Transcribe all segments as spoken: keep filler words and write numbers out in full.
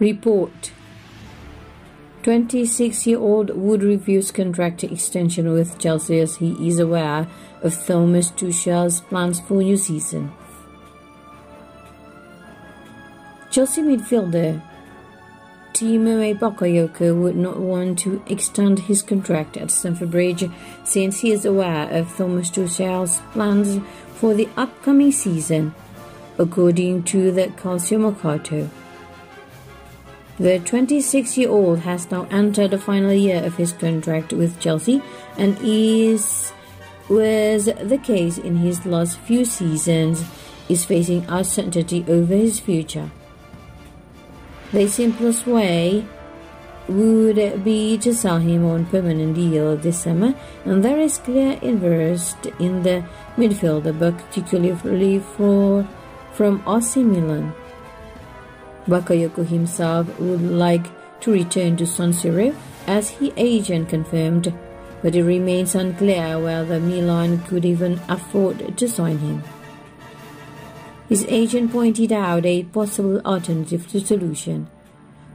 Report. twenty-six-year-old would refuse contract extension with Chelsea as he is aware of Thomas Tuchel's plans for new season. Chelsea midfielder Tiemoue Bakayoko would not want to extend his contract at Stamford Bridge since he is aware of Thomas Tuchel's plans for the upcoming season, according to the Calciomercato. The twenty-six-year-old has now entered the final year of his contract with Chelsea, and is, was the case in his last few seasons, is facing uncertainty over his future. The simplest way would be to sell him on permanent deal this summer, and there is clear interest in the midfielder, particularly for, from A C Milan. Bakayoko himself would like to return to San Siro, as his agent confirmed, but it remains unclear whether Milan could even afford to sign him. His agent pointed out a possible alternative to solution,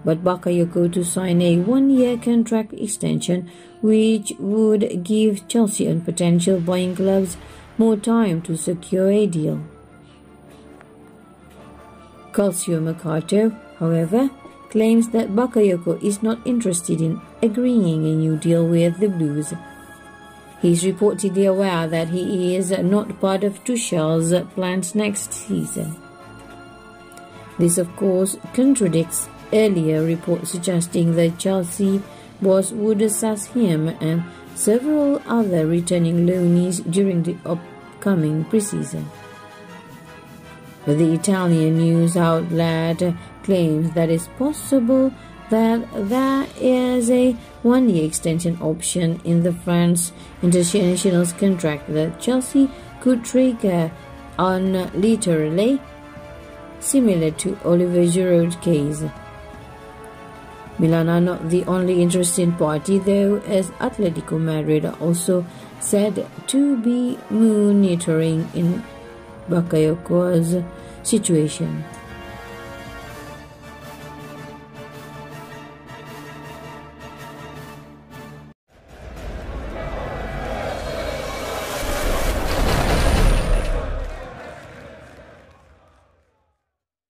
but Bakayoko to sign a one-year contract extension, which would give Chelsea and potential buying clubs more time to secure a deal. Calciomercato, however, claims that Bakayoko is not interested in agreeing a new deal with the Blues. He is reportedly aware that he is not part of Tuchel's plans next season. This, of course, contradicts earlier reports suggesting that Chelsea boss would assess him and several other returning loanees during the upcoming preseason. But the Italian news outlet claims that it's possible that there is a one-year extension option in the French international's contract that Chelsea could trigger on unilaterally, similar to Oliver Giroud's case. Milan are not the only interested party, though, as Atletico Madrid are also said to be monitoring in Bakayoko's situation.